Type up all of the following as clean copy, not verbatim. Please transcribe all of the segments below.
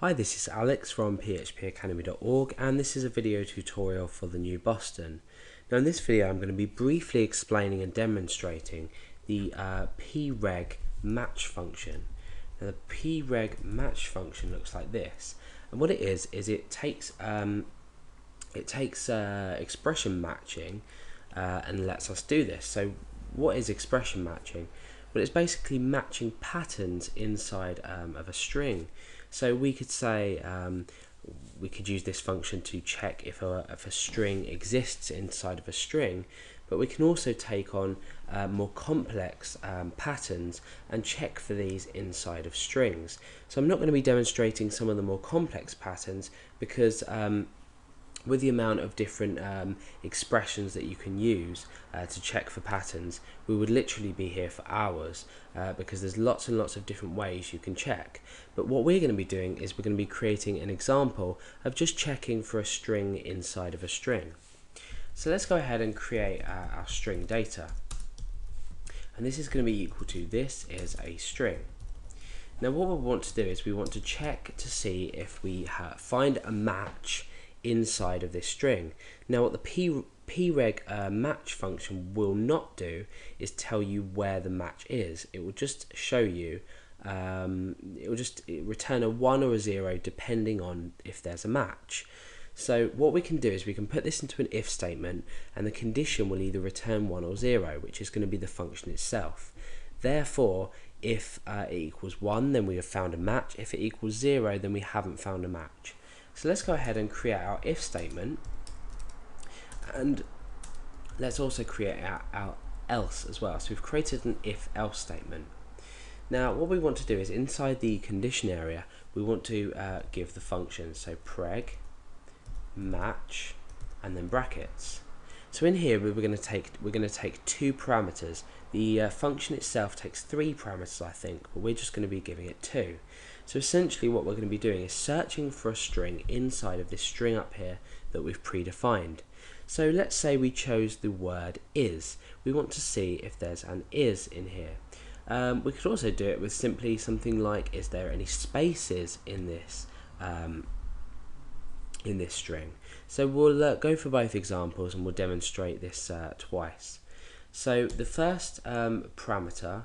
Hi, this is Alex from phpacademy.org, and this is a video tutorial for the new Boston. Now in this video I'm going to be briefly explaining and demonstrating the preg match function. Now the preg match function looks like this, and what it is it takes expression matching and lets us do this. So what is expression matching? Well, it's basically matching patterns inside of a string. So we could say, we could use this function to check if a string exists inside of a string, but we can also take on more complex patterns and check for these inside of strings. So I'm not going to be demonstrating some of the more complex patterns because with the amount of different expressions that you can use to check for patterns, we would literally be here for hours because there's lots and lots of different ways you can check. But what we're going to be doing is we're going to be creating an example of just checking for a string inside of a string. So let's go ahead and create our string data. And this is going to be equal to this is a string. Now what we want to do is we want to check to see if we find a match inside of this string. Now what the preg match function will not do is tell you where the match is. It will just show you, it will just return a 1 or a 0 depending on if there's a match. So what we can do is we can put this into an if statement, and the condition will either return 1 or 0, which is going to be the function itself. Therefore, if it equals 1, then we have found a match. If it equals 0, then we haven't found a match. So let's go ahead and create our if statement, and let's also create our else as well. So we've created an if else statement. Now what we want to do is inside the condition area we want to give the function, so preg match and then brackets. So in here we're going to take two parameters. The function itself takes 3 parameters, I think, but we're just going to be giving it 2. So essentially what we're going to be doing is searching for a string inside of this string up here that we've predefined. So let's say we chose the word is. We want to see if there's an is in here. We could also do it with simply something like, is there any spaces in this string? So we'll go for both examples and we'll demonstrate this twice. So the first parameter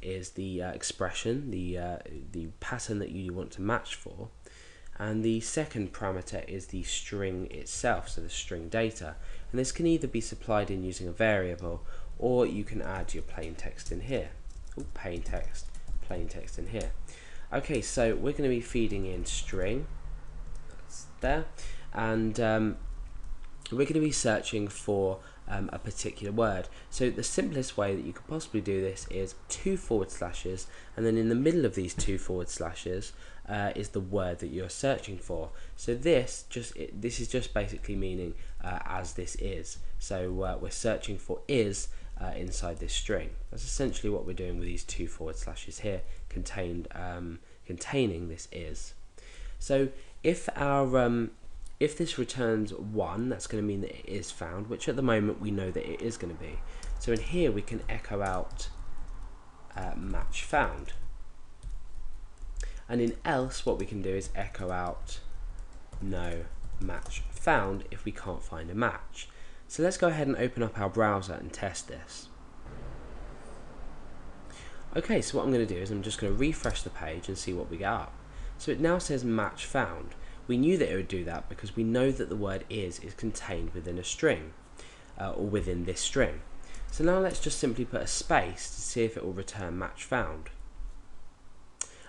is the expression, the pattern that you want to match for, and the second parameter is the string itself, so the string data. And this can either be supplied in using a variable, or you can add your plain text in here. Ooh, plain text in here. Okay, so we're going to be feeding in string. That's there, and we're going to be searching for a particular word. So the simplest way that you could possibly do this is 2 forward slashes, and then in the middle of these 2 forward slashes is the word that you're searching for. So this is just basically meaning as this is. So we're searching for is inside this string. That's essentially what we're doing with these 2 forward slashes here, containing this is. So if our if this returns 1, that's going to mean that it is found, which at the moment we know that it is going to be. So in here we can echo out match found. And in else what we can do is echo out no match found if we can't find a match. So let's go ahead and open up our browser and test this. Okay, so what I'm going to do is I'm just going to refresh the page and see what we get up. So it now says match found. We knew that it would do that because we know that the word is contained within a string, or within this string. So now let's just simply put a space to see if it will return match found.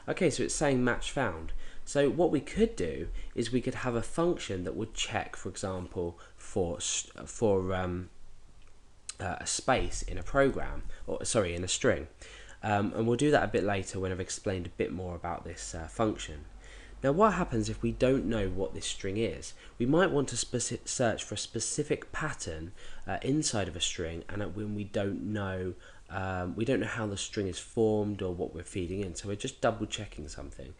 Okay, so it's saying match found. So what we could do is we could have a function that would check, for example, for a space in a program, or sorry, in a string. And we'll do that a bit later when I've explained a bit more about this function. Now what happens if we don't know what this string is? We might want to search for a specific pattern inside of a string, and when we don't know how the string is formed or what we're feeding in, so we're just double checking something.